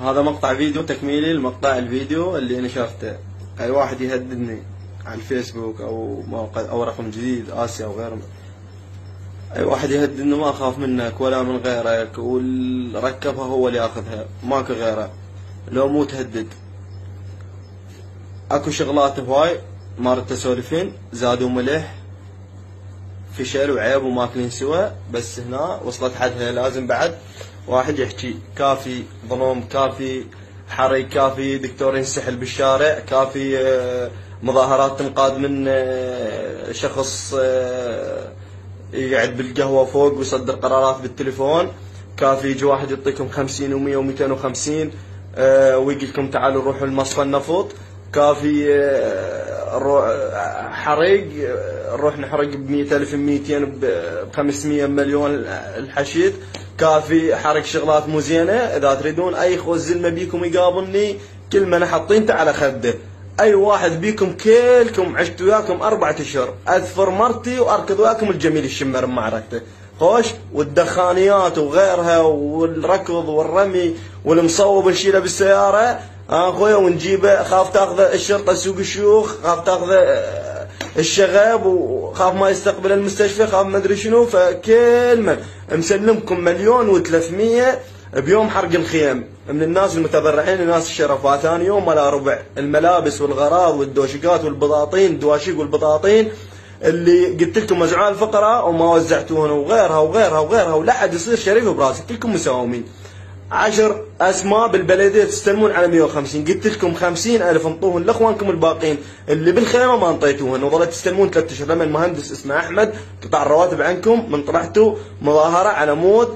هذا مقطع فيديو تكميلي لمقطع الفيديو اللي نشرته. اي واحد يهددني على الفيسبوك او موقع او رقم جديد اسيا او غيره، اي واحد يهددني ما اخاف منك ولا من غيرك، والركبها هو اللي ياخذها ماكو غيره. لو مو تهدد اكو شغلات هواي ما رد تسولفين، زادوا ملح فشل وعيب وماكلين سوا، بس هنا وصلت حدها. لازم بعد واحد يحكي كافي ظلم، كافي حري، كافي دكتور ينسحل بالشارع، كافي مظاهرات تنقاد من شخص يقعد بالقهوة فوق ويصدر قرارات بالتليفون، كافي يجي واحد يعطيكم 50 و100 و250 ويقول لكم تعالوا روحوا لمصفى النفط، كافي حريق نروح نحرق ب100,000 ب200 ب500 مليون الحشيد، كافي حرق شغلات مو زينه. اذا تريدون اي خوز زلمه بيكم يقابلني كلمه انا حاطينته على خده، اي واحد بيكم كلكم عشت وياكم 4 اشهر اذفر مرتي واركض وياكم الجميل الشمر بمعركته، خوش والدخانيات وغيرها والركض والرمي والمصوب نشيله بالسياره اخويا ونجيبه. خاف تاخذه الشرطه سوق الشيوخ، خاف تاخذه الشغاب، وخاف ما يستقبل المستشفى، خاف ما ادري شنو. فكل من مسلمكم 1,300,000 بيوم حرق الخيام من الناس المتبرعين الناس الشرفاء. ثاني يوم ولا ربع الملابس والغراض والدوشقات والبطاطين، الدواشيق والبطاطين اللي قلت لكم مزعوم الفقراء وما وزعتوهن وغيرها وغيرها وغيرها، ولا حد يصير شريف براسي، كلكم مساومين. 10 اسماء بالبلديه تستلمون على 150، قلت لكم 50,000 انطوهن لاخوانكم الباقين اللي بالخيمه ما انطيتوهن، وظلت تستلمون 3 اشهر. لما المهندس اسمه احمد قطع الرواتب عنكم من طلعتوا مظاهره على مود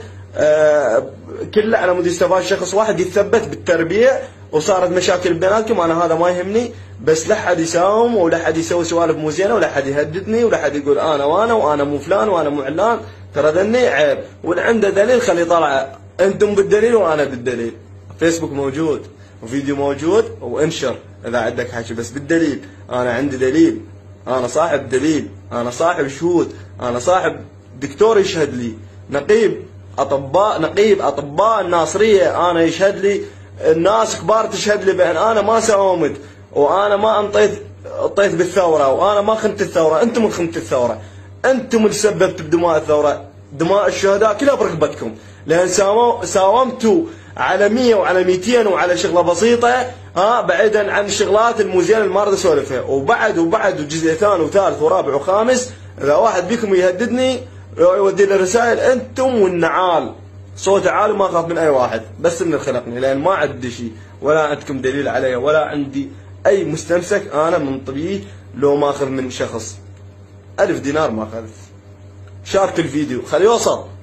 كله على مود يستفاد شخص واحد يتثبت بالتربيه، وصارت مشاكل بيناتكم. انا هذا ما يهمني، بس لا حد يساوم ولا حد يسوي سوالف مو زينه ولا حد يهددني ولا حد يقول انا وانا وانا مو فلان وانا مو علان. ترى ذني عيب، واللي عنده دليل خليه يطلعه. انتم بالدليل وانا بالدليل، فيسبوك موجود وفيديو موجود وانشر اذا عندك حكي، بس بالدليل. انا عندي دليل، انا صاحب دليل، انا صاحب شهود، انا صاحب دكتور يشهد لي، نقيب اطباء الناصريه انا يشهد لي، الناس كبار تشهد لي بان انا ما ساومت وانا ما انطيت بالثوره وانا ما خنت الثوره. انتم اللي خنت الثوره، انتم اللي سببتوا بدماء الثوره، دماء الشهداء كلها بركبتكم، لان ساومتوا على 100 وعلى 200 وعلى شغله بسيطه، بعيدا عن الشغلات المزينه اللي ما اريد اسولفها. وبعد وجزء ثاني وثالث ورابع وخامس، اذا واحد بيكم يهددني يودي لي رسائل، انتم والنعال صوتي عالي ما اخاف من اي واحد بس من الخلقني، لان ما عندي شيء ولا عندكم دليل علي ولا عندي اي مستمسك. انا من طبيعي لو ما اخذ من شخص 1000 دينار ما اخذ. شارك الفيديو خليه يوصل.